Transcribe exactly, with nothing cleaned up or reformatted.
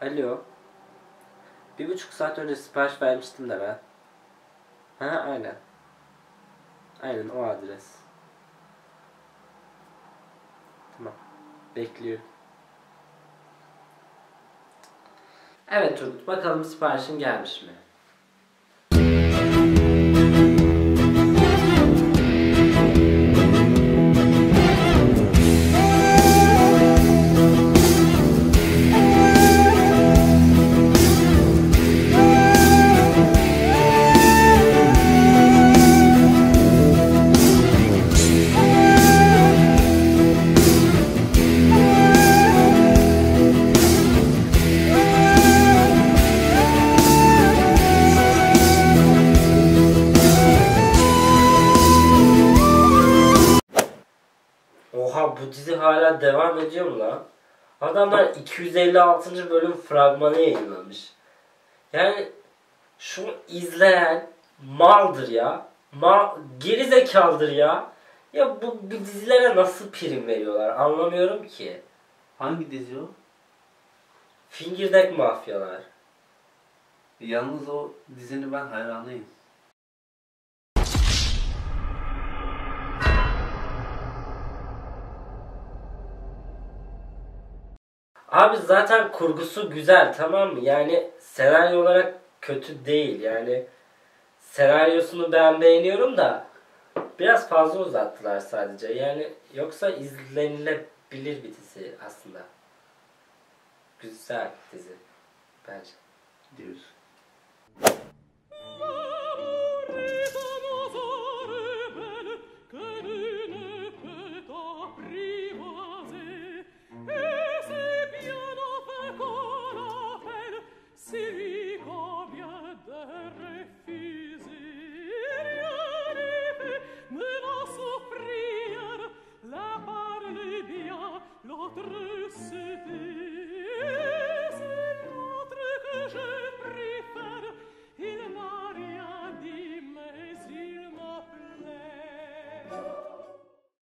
Alo. Bir buçuk saat önce sipariş vermiştim de ben. Ha aynen. Aynen o adres. Tamam. Bekliyorum. Evet Turgut, bakalım siparişin gelmiş mi? Oha, bu dizi hala devam ediyor mu lan? Adamlar iki yüz elli altıncı bölüm fragmanı yayınlamış. Yani şunu izleyen maldır ya. Mal, gerizekalıdır ya. Ya bu, bu dizilere nasıl prim veriyorlar anlamıyorum ki. Hangi dizi o? Fingirdek Mafyalar. Yalnız o dizinin ben hayranıyım. Abi zaten kurgusu güzel, tamam mı? Yani senaryo olarak kötü değil. Yani senaryosunu ben beğeniyorum da biraz fazla uzattılar sadece. Yani yoksa izlenilebilir bir dizi aslında. Güzel dizi bence. Diyorsun.